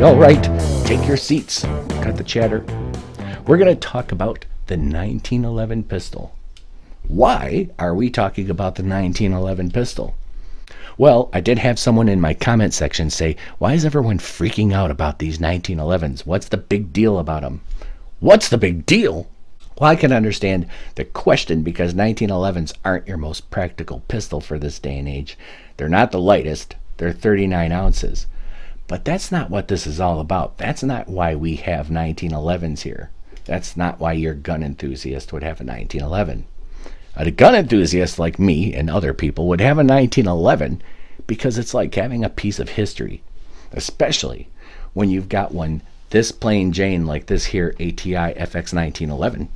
right, all right, take your seats. Cut the chatter. We're going to talk about the 1911 pistol. Why are we talking about the 1911 pistol? Well, I did have someone in my comment section say, why is everyone freaking out about these 1911s? What's the big deal about them? What's the big deal? Well, I can understand the question because 1911s aren't your most practical pistol for this day and age. They're not the lightest. They're 39 ounces. But that's not what this is all about. That's not why we have 1911s here. That's not why your gun enthusiast would have a 1911. A gun enthusiast like me and other people would have a 1911 because it's like having a piece of history, especially when you've got one this plain Jane like this here ATI FX 1911,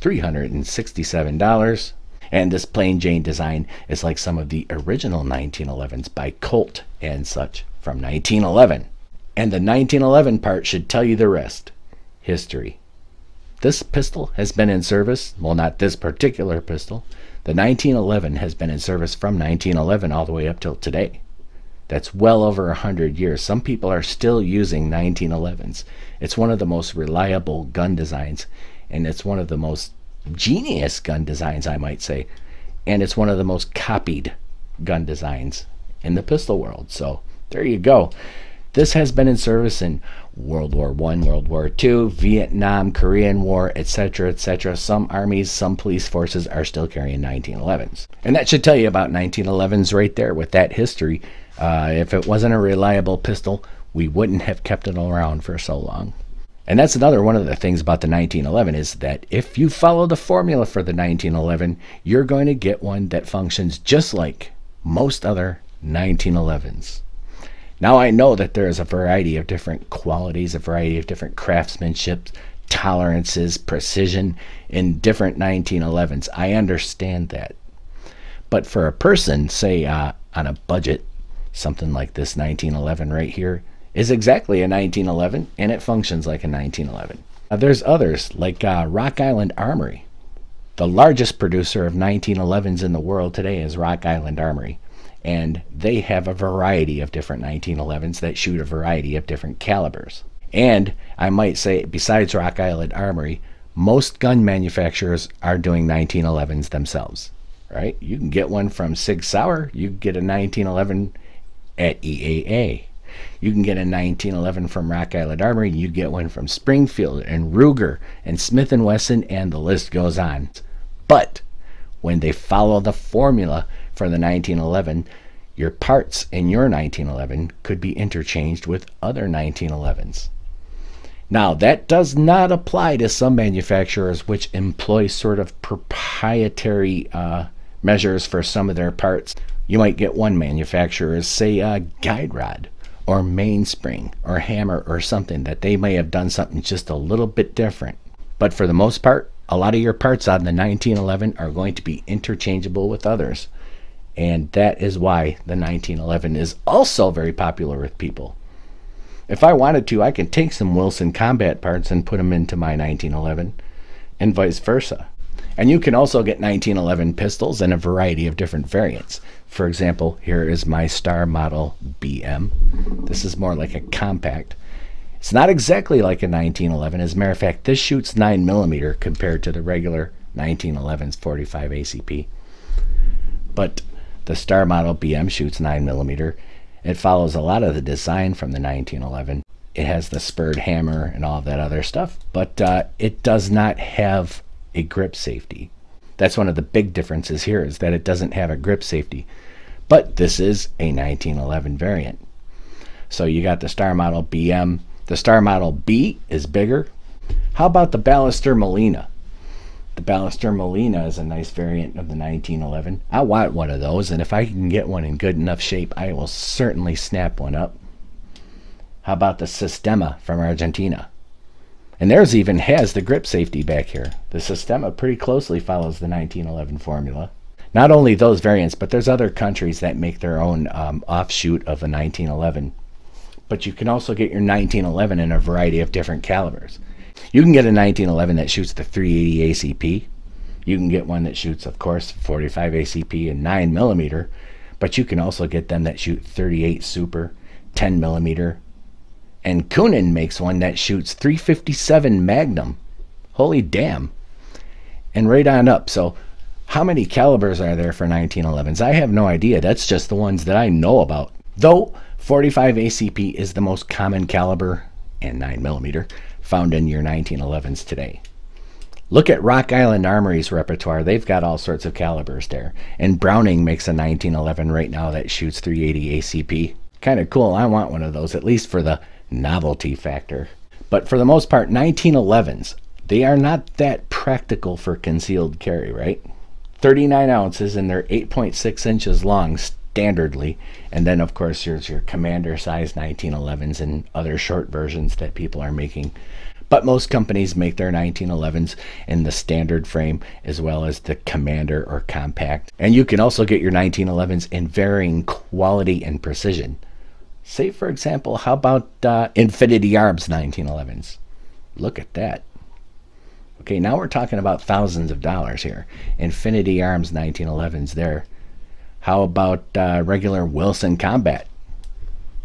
$367. And this plain Jane design is like some of the original 1911s by Colt and such from 1911. And the 1911 part should tell you the rest. History. This pistol has been in service, well, not this particular pistol. The 1911 has been in service from 1911 all the way up till today. That's well over 100 years. Some people are still using 1911s. It's one of the most reliable gun designs, and it's one of the most genius gun designs, I might say, and it's one of the most copied gun designs in the pistol world. So there you go. This has been in service in World War I, World War II, Vietnam, Korean War, etc., etc. Some armies, some police forces are still carrying 1911s, and that should tell you about 1911s right there with that history. If it wasn't a reliable pistol, we wouldn't have kept it around for so long. And that's another one of the things about the 1911 is that if you follow the formula for the 1911, you're going to get one that functions just like most other 1911s. Now I know that there is a variety of different qualities, a variety of different craftsmanship, tolerances, precision in different 1911s. I understand that. But for a person, say on a budget, something like this 1911 right here, is exactly a 1911 and it functions like a 1911. There's others like Rock Island Armory. The largest producer of 1911s in the world today is Rock Island Armory, and they have a variety of different 1911s that shoot a variety of different calibers. And I might say, besides Rock Island Armory, most gun manufacturers are doing 1911s themselves, right? You can get one from Sig Sauer, you can get a 1911 at EAA. You can get a 1911 from Rock Island Armory. You get one from Springfield and Ruger and Smith & Wesson, and the list goes on. But when they follow the formula for the 1911, your parts in your 1911 could be interchanged with other 1911s. Now, that does not apply to some manufacturers which employ sort of proprietary measures for some of their parts. You might get one manufacturer, say a guide rod, or mainspring or hammer or something, that they may have done something just a little bit different. But for the most part, a lot of your parts on the 1911 are going to be interchangeable with others. And that is why the 1911 is also very popular with people. If I wanted to, I can take some Wilson Combat parts and put them into my 1911 and vice versa. And you can also get 1911 pistols in a variety of different variants. For example, here is my Star Model BM. This is more like a compact. It's not exactly like a 1911. As a matter of fact, this shoots 9mm compared to the regular 1911's 45 ACP. But the Star Model BM shoots 9mm. It follows a lot of the design from the 1911. It has the spurred hammer and all that other stuff, but it does not have a grip safety. That's one of the big differences here, is that it doesn't have a grip safety, but this is a 1911 variant. So you got the Star Model BM. The Star Model B is bigger. How about the Ballester Molina? The Ballester Molina is a nice variant of the 1911. I want one of those, and if I can get one in good enough shape, I will certainly snap one up. How about the Sistema from Argentina? And theirs even has the grip safety back here. The Sistema pretty closely follows the 1911 formula. Not only those variants, but there's other countries that make their own offshoot of the 1911. But you can also get your 1911 in a variety of different calibers. You can get a 1911 that shoots the 380 ACP. You can get one that shoots, of course, 45 ACP and 9mm. But you can also get them that shoot 38 Super, 10mm, And Kunin makes one that shoots .357 Magnum. Holy damn. And right on up. So how many calibers are there for 1911s? I have no idea. That's just the ones that I know about. Though 45 ACP is the most common caliber, and 9mm, found in your 1911s today. Look at Rock Island Armory's repertoire. They've got all sorts of calibers there. And Browning makes a 1911 right now that shoots .380 ACP. Kind of cool. I want one of those, at least for the novelty factor. But for the most part, 1911s, they are not that practical for concealed carry, right? 39 ounces, and they're 8.6 inches long standardly. And then, of course, there's your commander size 1911s and other short versions that people are making. But most companies make their 1911s in the standard frame as well as the commander or compact. And you can also get your 1911s in varying quality and precision. Say, for example, how about Infinity Arms 1911s? Look at that. Okay, now we're talking about thousands of dollars here. Infinity Arms 1911s there. How about regular Wilson Combat?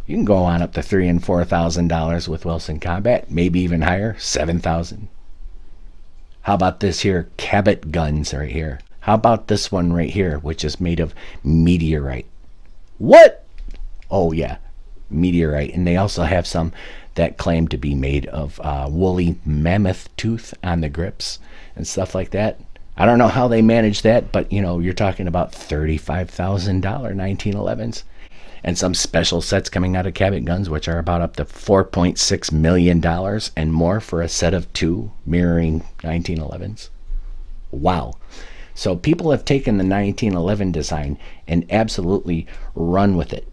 You can go on up to $3,000 and $4,000 with Wilson Combat, maybe even higher, $7,000. How about this here, Cabot Guns right here? How about this one right here, which is made of meteorite? What? Oh yeah, meteorite. And they also have some that claim to be made of woolly mammoth tooth on the grips and stuff like that. I don't know how they manage that, but you know, you're talking about $35,000 1911s. And some special sets coming out of Cabot Guns, which are about up to $4.6 million and more for a set of two mirroring 1911s. Wow. So people have taken the 1911 design and absolutely run with it.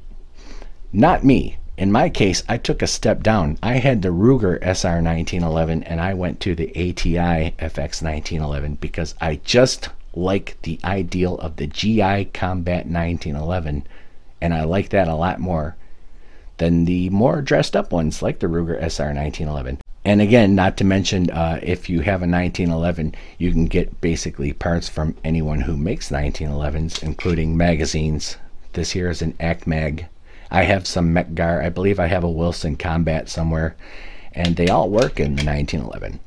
Not me. In my case, I took a step down. I had the Ruger SR-1911 and I went to the ATI FX 1911 because I just like the ideal of the GI Combat 1911. And I like that a lot more than the more dressed up ones like the Ruger SR-1911. And again, not to mention, if you have a 1911, you can get basically parts from anyone who makes 1911s, including magazines. This here is an ACMAG. I have some Mecgar. I believe I have a Wilson Combat somewhere. And they all work in the 1911.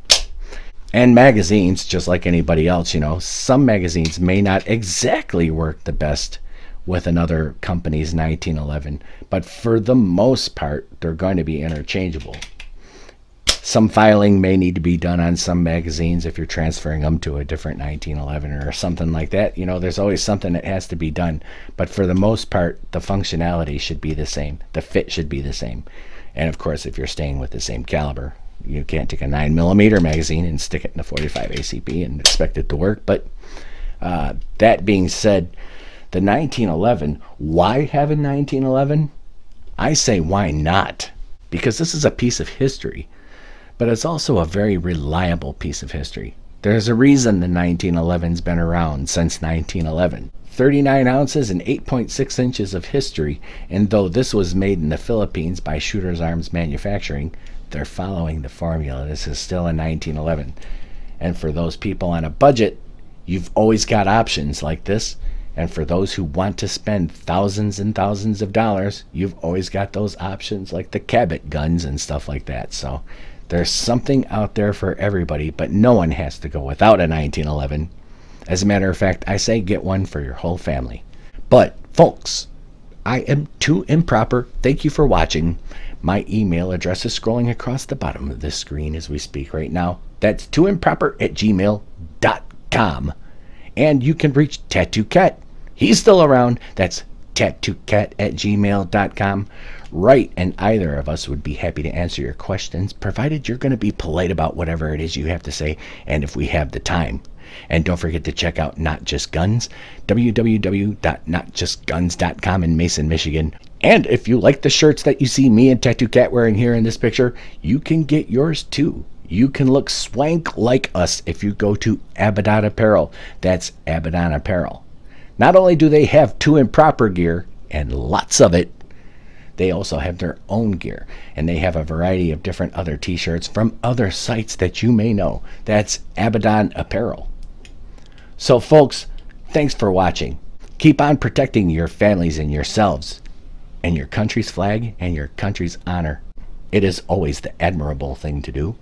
And magazines, just like anybody else, you know, some magazines may not exactly work the best with another company's 1911, but for the most part they're going to be interchangeable. Some filing may need to be done on some magazines if you're transferring them to a different 1911 or something like that. You know, there's always something that has to be done, but for the most part the functionality should be the same, the fit should be the same, and of course if you're staying with the same caliber, you can't take a 9mm magazine and stick it in a 45 ACP and expect it to work. But that being said, the 1911, why have a 1911? I say why not? Because this is a piece of history, but it's also a very reliable piece of history. There's a reason the 1911's been around since 1911. 39 ounces and 8.6 inches of history, and though this was made in the Philippines by Shooters Arms Manufacturing, they're following the formula. This is still a 1911. And for those people on a budget, you've always got options like this. And for those who want to spend thousands and thousands of dollars, you've always got those options like the Cabot Guns and stuff like that. So there's something out there for everybody, but no one has to go without a 1911. As a matter of fact, I say get one for your whole family. But folks, I am 2improper. Thank you for watching. My email address is scrolling across the bottom of this screen as we speak right now. That's 2improper@gmail.com. And you can reach Tat2Kat. He's still around. That's tat2kat@gmail.com. Write, and either of us would be happy to answer your questions, provided you're going to be polite about whatever it is you have to say, and if we have the time. And don't forget to check out Not Just Guns, www.notjustguns.com in Mason, Michigan. And if you like the shirts that you see me and Tat2Kat wearing here in this picture, you can get yours too. You can look swank like us if you go to Abaddon Apparel. That's Abaddon Apparel. Not only do they have 2improper gear, and lots of it, they also have their own gear. And they have a variety of different other t-shirts from other sites that you may know. That's Abaddon Apparel. So folks, thanks for watching. Keep on protecting your families and yourselves, and your country's flag and your country's honor. It is always the admirable thing to do.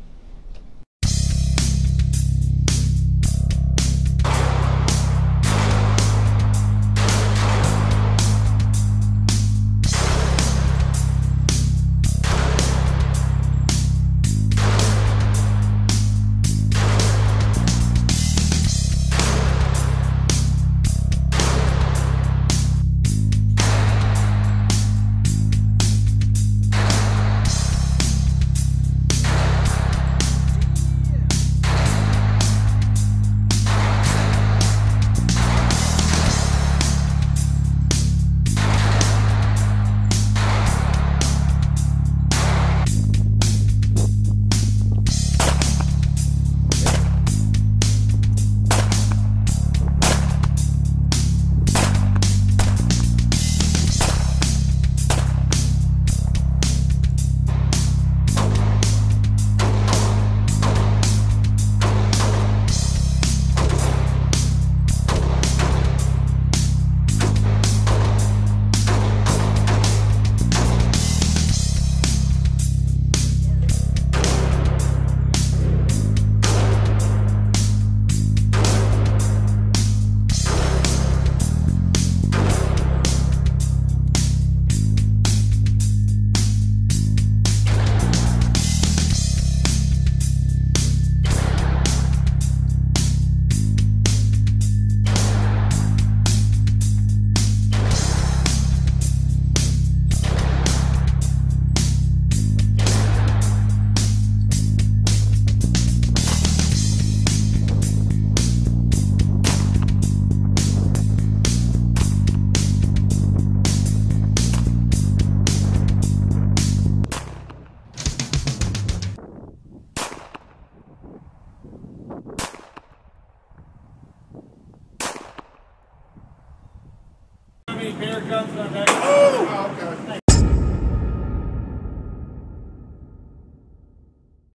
Guns on that.